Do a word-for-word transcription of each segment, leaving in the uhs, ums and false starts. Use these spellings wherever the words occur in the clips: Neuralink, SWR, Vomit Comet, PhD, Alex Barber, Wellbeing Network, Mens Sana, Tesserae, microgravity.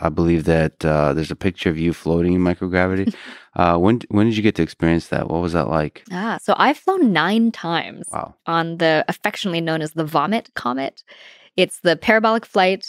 I believe that uh, there's a picture of you floating in microgravity. uh, when when did you get to experience that? What was that like? Ah, so I've flown nine times wow. on the affectionately known as the Vomit Comet. It's the parabolic flight,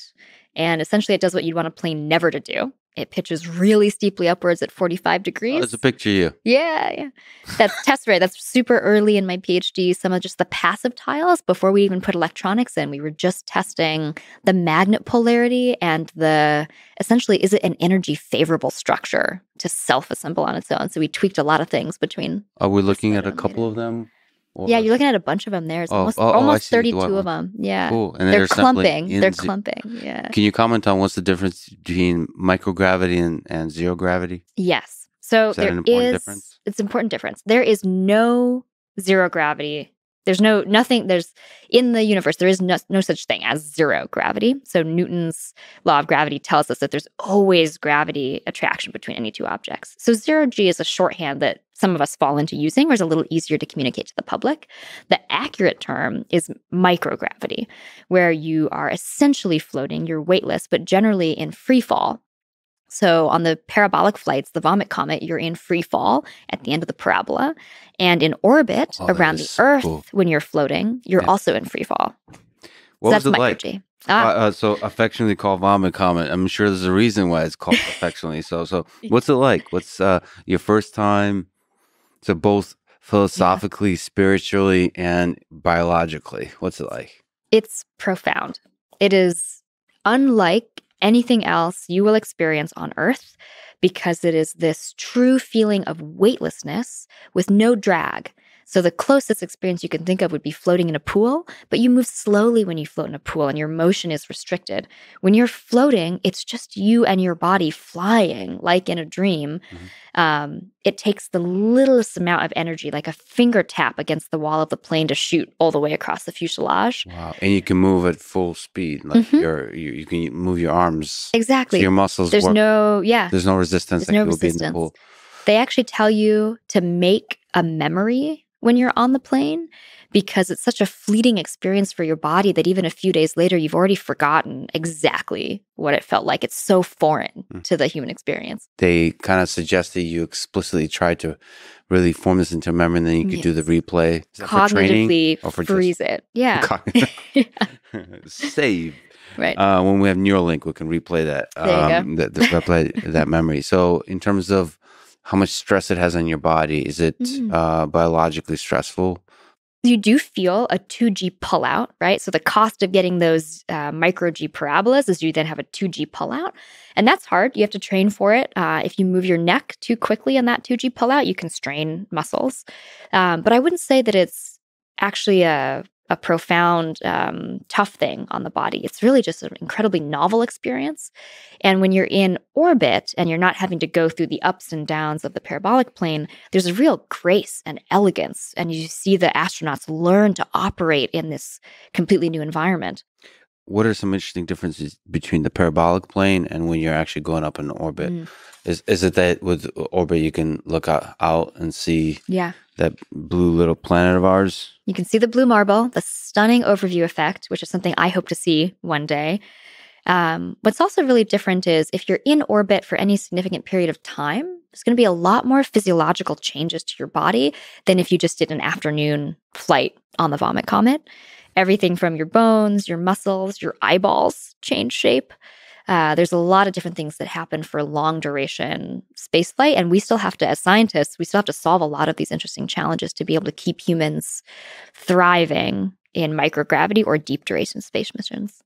and essentially it does what you'd want a plane never to do. It pitches really steeply upwards at forty-five degrees. Oh, that's a picture of you. Yeah, yeah. That's Tesserae. That's super early in my PhD. Some of just the passive tiles, before we even put electronics in, we were just testing the magnet polarity and the, essentially, is it an energy-favorable structure to self-assemble on its own? So we tweaked a lot of things between. Are we looking at a couple later. of them? Or yeah, you're looking at a bunch of them. There's oh, almost, oh, almost oh, thirty-two the of them. Yeah. Cool. And they're clumping. Like they're clumping. Yeah. Can you comment on what's the difference between microgravity and, and zero gravity? Yes. So is that there an important is, difference? It's an important difference. There is no zero gravity. There's no, nothing, there's, in the universe, there is no, no such thing as zero gravity. So Newton's law of gravity tells us that there's always gravity attraction between any two objects. So zero G is a shorthand that some of us fall into using, or is a little easier to communicate to the public. The accurate term is microgravity, where you are essentially floating, you're weightless, but generally in free fall. So on the parabolic flights, the Vomit Comet, you're in free fall at the end of the parabola. And in orbit oh, around the so Earth, cool. when you're floating, you're yeah. also in free fall. What so was that's it like? Ah. Uh, uh, so affectionately called Vomit Comet. I'm sure there's a reason why it's called affectionately. So so what's it like? What's uh, your first time? So both philosophically, yeah. spiritually, and biologically, what's it like? It's profound. It is unlike anything else you will experience on Earth, because it is this true feeling of weightlessness with no drag. So the closest experience you can think of would be floating in a pool, but you move slowly when you float in a pool and your motion is restricted. When you're floating, it's just you and your body flying like in a dream. Mm-hmm. Um, it takes the littlest amount of energy, like a finger tap against the wall of the plane, to shoot all the way across the fuselage. Wow. And you can move at full speed. Like mm-hmm. you're, you, you can move your arms. Exactly. So your muscles There's work. no, yeah. There's no resistance. There's like no resistance. Be in the pool. They actually tell you to make a memory when you're on the plane, because it's such a fleeting experience for your body that even a few days later, you've already forgotten exactly what it felt like. It's so foreign mm. to the human experience. They kind of suggest that you explicitly try to really form this into a memory, and then you could yes. do the replay. Is that for training? Cognitively for freeze just, it. Yeah. yeah. Save. Right. Uh, when we have Neuralink, we can replay that. Um, there you go. The, the replay that memory. So in terms of how much stress it has on your body, is it mm. uh, biologically stressful? You do feel a two G pullout, right? So the cost of getting those uh, micro-G parabolas is you then have a two G pullout. And that's hard. You have to train for it. Uh, if you move your neck too quickly on that two G pullout, you can strain muscles. Um, but I wouldn't say that it's actually a, a profound, um, tough thing on the body. It's really just an incredibly novel experience. And when you're in orbit and you're not having to go through the ups and downs of the parabolic plane, there's a real grace and elegance. And you see the astronauts learn to operate in this completely new environment. What are some interesting differences between the parabolic plane and when you're actually going up in orbit? Mm. Is is it that with orbit you can look out, out and see yeah. that blue little planet of ours? You can see the blue marble, the stunning overview effect, which is something I hope to see one day. Um, what's also really different is if you're in orbit for any significant period of time, there's going to be a lot more physiological changes to your body than if you just did an afternoon flight on the Vomit Comet. Everything from your bones, your muscles, your eyeballs change shape. Uh, there's a lot of different things that happen for long duration spaceflight. And we still have to, as scientists, we still have to solve a lot of these interesting challenges to be able to keep humans thriving in microgravity or deep duration space missions.